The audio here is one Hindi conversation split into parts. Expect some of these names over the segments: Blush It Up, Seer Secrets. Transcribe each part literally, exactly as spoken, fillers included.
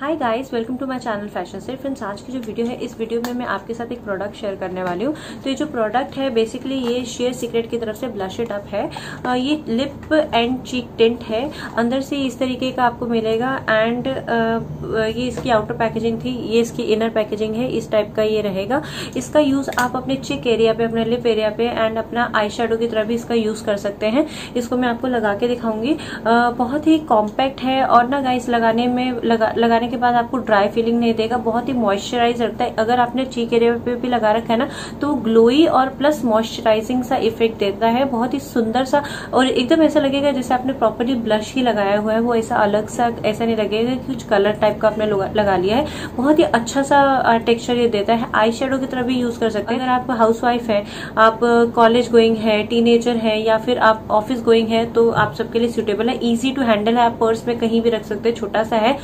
Hi guys, welcome to my channel fashion से। फ्रेंड्स, आज की जो वीडियो है इस वीडियो में मैं आपके साथ एक प्रोडक्ट शेयर करने वाली हूँ। तो ये जो प्रोडक्ट है बेसिकली ये शेयर सीक्रेट की तरफ से ब्लश इट अप है। ये लिप एंड चीक टिंट है। अंदर से इस तरीके का आपको मिलेगा एंड ये इसकी आउटर पैकेजिंग थी, ये इसकी इनर पैकेजिंग है। इस टाइप का ये रहेगा। इसका यूज आप अपने चिक एरिया पे, अपने लिप एरिया पे एंड अपना आई शेडो की तरफ भी इसका यूज कर सकते हैं। इसको मैं आपको लगा के दिखाऊंगी। बहुत ही कॉम्पैक्ट है और ना गाइस लगाने में लगा लगाने के बाद आपको ड्राई फीलिंग नहीं देगा। बहुत ही मॉइस्चराइज रखता है। अगर आपने चीक एरिया पे भी लगा रखा है ना तो ग्लोई और प्लस मॉइस्चराइजिंग सा इफेक्ट देता है। बहुत ही सुंदर सा और एकदम ऐसा लगेगा जैसे आपने प्रॉपर्ली ब्लश ही लगाया हुआ है। वो ऐसा अलग सा ऐसा नहीं लगेगा कि कुछ कलर टाइप का आपने लगा लिया है। बहुत ही अच्छा सा टेक्स्चर ये देता है। आई शेडो की तरह भी यूज कर सकते हैं। अगर आप हाउसवाइफ है, आप कॉलेज गोइंग है, टीनेजर है या फिर आप ऑफिस गोइंग है तो आप सबके लिए सुटेबल है। इजी टू हैंडल है। आप पर्स में कहीं भी रख सकते हैं। छोटा सा है।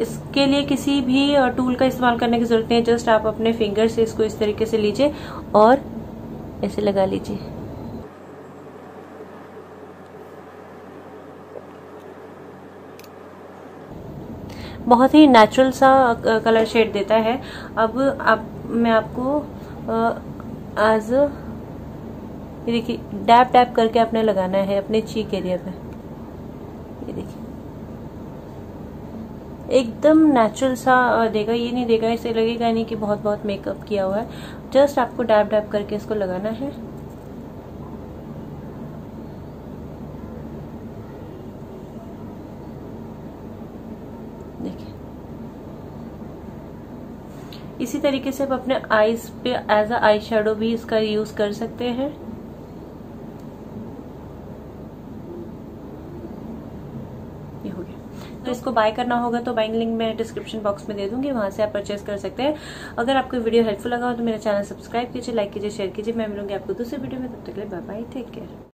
इसके लिए किसी भी टूल का इस्तेमाल करने की जरूरत नहीं है। जस्ट आप अपने फिंगर से इसको इस तरीके से लीजिए और ऐसे लगा लीजिए। बहुत ही नेचुरल सा कलर शेड देता है। अब आप मैं आपको आज ये देखिए डैप डैप करके आपने लगाना है अपने चीक एरिया पे। ये देखिए एकदम नेचुरल सा देगा। ये नहीं देगा ऐसे लगेगा नहीं कि बहुत बहुत मेकअप किया हुआ है। जस्ट आपको डैब डैब करके इसको लगाना है। देखिए इसी तरीके से आप अपने आईज पे एज अ आई शेडो भी इसका यूज कर सकते हैं। ये हो गया। तो इसको बाय करना होगा तो बाइंग लिंक मैं डिस्क्रिप्शन बॉक्स में दे दूंगी, वहां से आप परचेज कर सकते हैं। अगर आपको वीडियो हेल्पफुल लगा हो तो मेरा चैनल सब्सक्राइब कीजिए, लाइक कीजिए, शेयर कीजिए। मैं मिलूंगी आपको दूसरे वीडियो में। तब तक के लिए बाय बाय, टेक केयर।